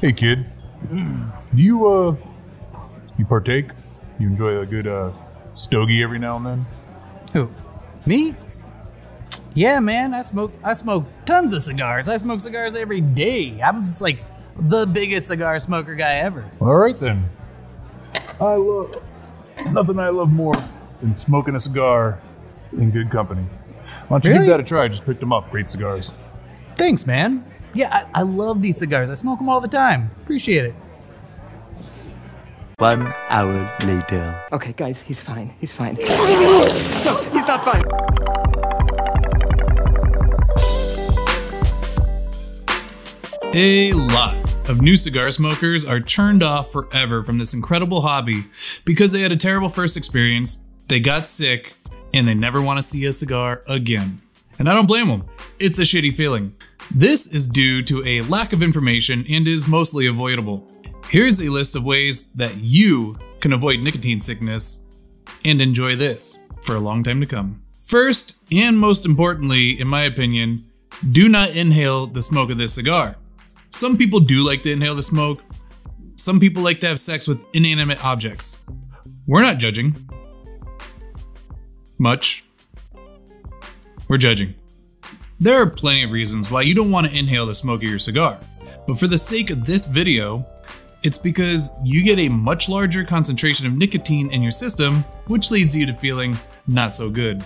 Hey, kid. Do you partake? You enjoy a good stogie every now and then? Who? Me? Yeah, man. I smoke tons of cigars. I smoke cigars every day. I'm just like the biggest cigar smoker guy ever. All right, then. Nothing I love more than smoking a cigar in good company. Why don't you give that a try? I just picked them up. Great cigars. Thanks, man. Yeah, I love these cigars. I smoke them all the time. Appreciate it. 1 hour later. Okay, guys, he's fine. He's fine. No, he's not fine. A lot of new cigar smokers are turned off forever from this incredible hobby because they had a terrible first experience, they got sick, and they never want to see a cigar again. And I don't blame them. It's a shitty feeling. This is due to a lack of information and is mostly avoidable. Here's a list of ways that you can avoid nicotine sickness and enjoy this for a long time to come. First, and most importantly, in my opinion, do not inhale the smoke of this cigar. Some people do like to inhale the smoke. Some people like to have sex with inanimate objects. We're not judging. Much. We're judging. There are plenty of reasons why you don't want to inhale the smoke of your cigar, but for the sake of this video, it's because you get a much larger concentration of nicotine in your system, which leads you to feeling not so good.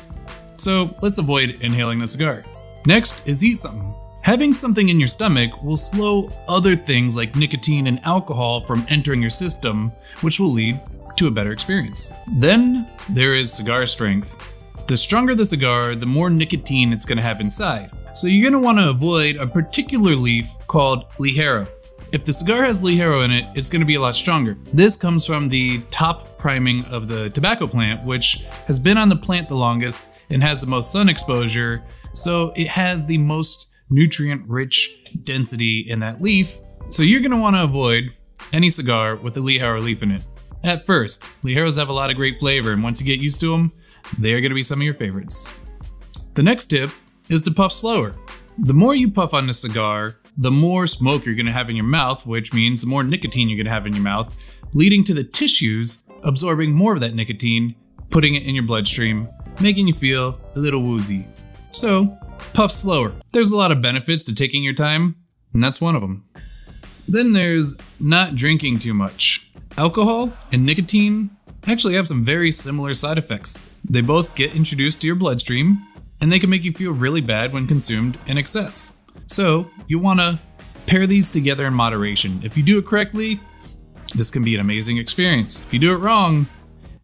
So let's avoid inhaling the cigar. Next is eat something. Having something in your stomach will slow other things like nicotine and alcohol from entering your system, which will lead to a better experience. Then there is cigar strength. The stronger the cigar, the more nicotine it's going to have inside. So you're going to want to avoid a particular leaf called Ligero. If the cigar has Ligero in it, it's going to be a lot stronger. This comes from the top priming of the tobacco plant, which has been on the plant the longest and has the most sun exposure. So it has the most nutrient-rich density in that leaf. So you're going to want to avoid any cigar with a Ligero leaf in it. At first, Ligeros have a lot of great flavor, and once you get used to them, they are going to be some of your favorites. The next tip is to puff slower. The more you puff on the cigar, the more smoke you're going to have in your mouth, which means the more nicotine you're going to have in your mouth, leading to the tissues absorbing more of that nicotine, putting it in your bloodstream, making you feel a little woozy. So, puff slower. There's a lot of benefits to taking your time, and that's one of them. Then there's not drinking too much. Alcohol and nicotine actually have some very similar side effects. They both get introduced to your bloodstream, and they can make you feel really bad when consumed in excess. So you want to pair these together in moderation. If you do it correctly, this can be an amazing experience. If you do it wrong,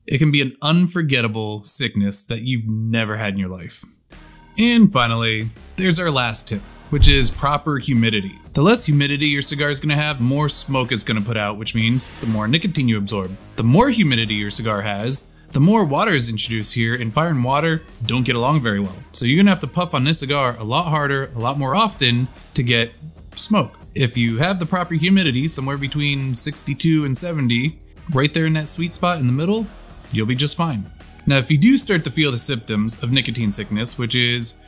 it can be an unforgettable sickness that you've never had in your life. And finally, there's our last tip, which is proper humidity. The less humidity your cigar is going to have, the more smoke it's going to put out, which means the more nicotine you absorb. The more humidity your cigar has, the more water is introduced here, and fire and water don't get along very well. So you're going to have to puff on this cigar a lot harder, a lot more often to get smoke. If you have the proper humidity, somewhere between 62 and 70, right there in that sweet spot in the middle, you'll be just fine. Now, if you do start to feel the symptoms of nicotine sickness, which is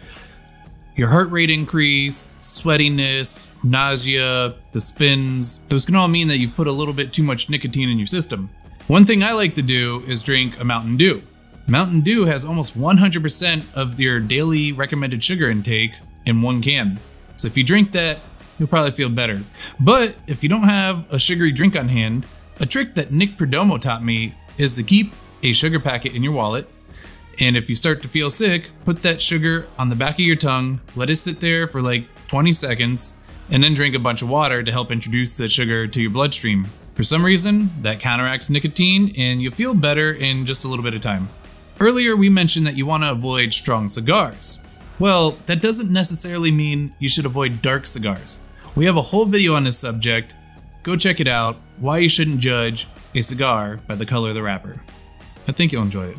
your heart rate increase, sweatiness, nausea, the spins, those can all mean that you've put a little bit too much nicotine in your system. One thing I like to do is drink a Mountain Dew. Mountain Dew has almost 100% of your daily recommended sugar intake in one can. So if you drink that, you'll probably feel better. But if you don't have a sugary drink on hand, a trick that Nick Perdomo taught me is to keep a sugar packet in your wallet. And if you start to feel sick, put that sugar on the back of your tongue, let it sit there for like 20 seconds, and then drink a bunch of water to help introduce the sugar to your bloodstream. For some reason, that counteracts nicotine and you'll feel better in just a little bit of time. Earlier, we mentioned that you want to avoid strong cigars. Well, that doesn't necessarily mean you should avoid dark cigars. We have a whole video on this subject. Go check it out, why you shouldn't judge a cigar by the color of the wrapper. I think you'll enjoy it.